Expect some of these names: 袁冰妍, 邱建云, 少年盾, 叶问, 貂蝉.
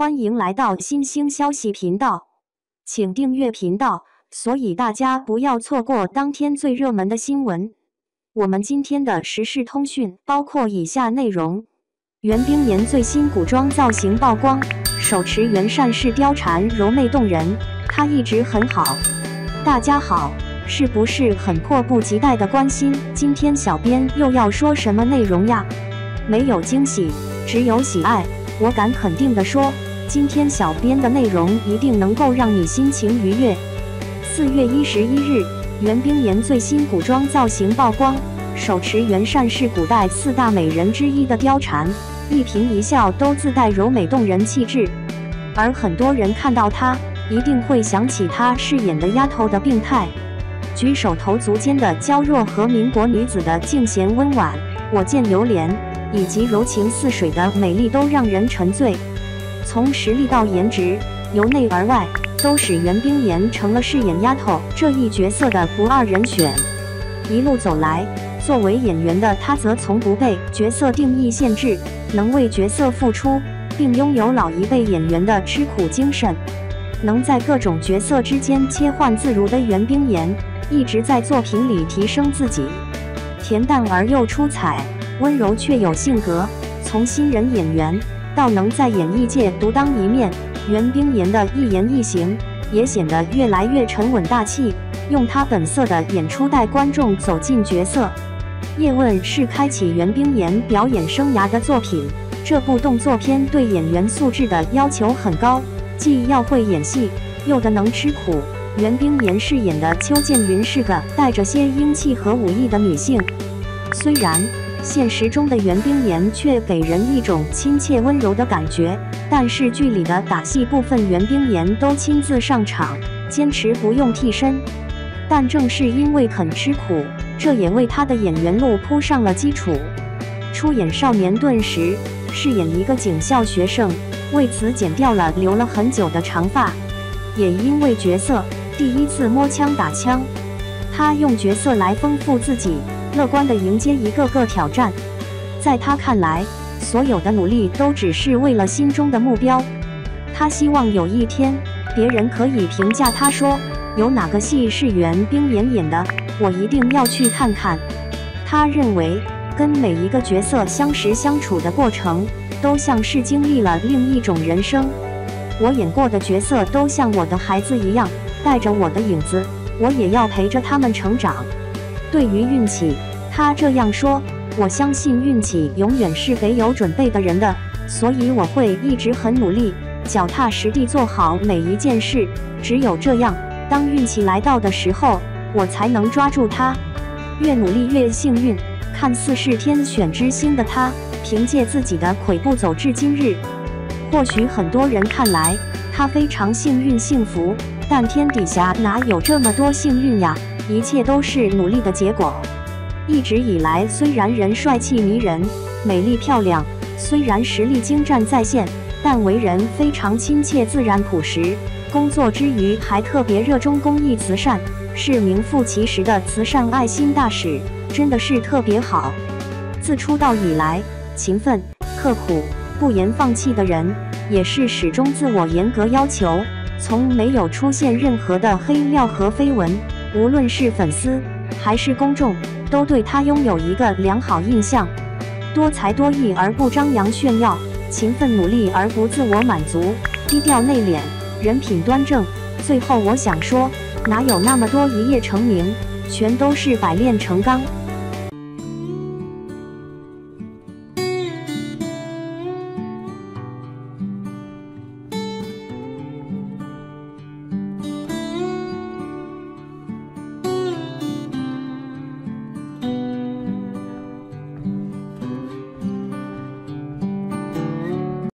欢迎来到新星消息频道，请订阅频道，所以大家不要错过当天最热门的新闻。我们今天的时事通讯包括以下内容：袁冰妍最新古装造型曝光，手持圆扇式貂蝉柔媚动人，她一直很好。大家好，是不是很迫不及待的关心今天小编又要说什么内容呀？没有惊喜，只有喜爱。我敢肯定的说，今天小编的内容一定能够让你心情愉悦。4月11日，袁冰妍最新古装造型曝光，手持圆扇是古代四大美人之一的貂蝉，一颦一笑都自带柔美动人气质。而很多人看到她，一定会想起她饰演的丫头的病态，举手投足间的娇弱和民国女子的静娴温婉、我见犹怜，以及柔情似水的美丽都让人沉醉。从实力到颜值，由内而外，都使袁冰妍成了饰演丫头这一角色的不二人选。一路走来，作为演员的她则从不被角色定义限制，能为角色付出，并拥有老一辈演员的吃苦精神。能在各种角色之间切换自如的袁冰妍，一直在作品里提升自己。恬淡而又出彩，温柔却有性格，从新人演员到能在演艺界独当一面，袁冰妍的一言一行也显得越来越沉稳大气，用她本色的演出带观众走进角色。叶问是开启袁冰妍表演生涯的作品，这部动作片对演员素质的要求很高，既要会演戏，又得能吃苦。袁冰妍饰演的邱建云是个带着些英气和武艺的女性，虽然现实中的袁冰妍却给人一种亲切温柔的感觉，但是剧里的打戏部分袁冰妍都亲自上场，坚持不用替身。但正是因为肯吃苦，这也为她的演员路铺上了基础。出演《少年盾》时，饰演一个警校学生，为此剪掉了留了很久的长发，也因为角色第一次摸枪打枪，她用角色来丰富自己，乐观地迎接一个个挑战。在他看来，所有的努力都只是为了心中的目标。他希望有一天，别人可以评价他说，有哪个戏是袁冰妍演的，我一定要去看看。他认为，跟每一个角色相识相处的过程，都像是经历了另一种人生。我演过的角色都像我的孩子一样，带着我的影子，我也要陪着他们成长。对于运气，他这样说，我相信运气永远是给有准备的人的，所以我会一直很努力，脚踏实地做好每一件事，只有这样，当运气来到的时候，我才能抓住它。越努力越幸运，看似是天选之星的他，凭借自己的跬步走至今日。或许很多人看来他非常幸运幸福，但天底下哪有这么多幸运呀，一切都是努力的结果。一直以来，虽然人帅气迷人、美丽漂亮，虽然实力精湛在线，但为人非常亲切自然朴实，工作之余还特别热衷公益慈善，是名副其实的慈善爱心大使，真的是特别好。自出道以来，勤奋、刻苦、不言放弃的人，也是始终自我严格要求，从没有出现任何的黑料和绯闻。无论是粉丝还是公众，都对他拥有一个良好印象。多才多艺而不张扬炫耀，勤奋努力而不自我满足，低调内敛，人品端正。最后我想说，哪有那么多一夜成名，全都是百炼成钢。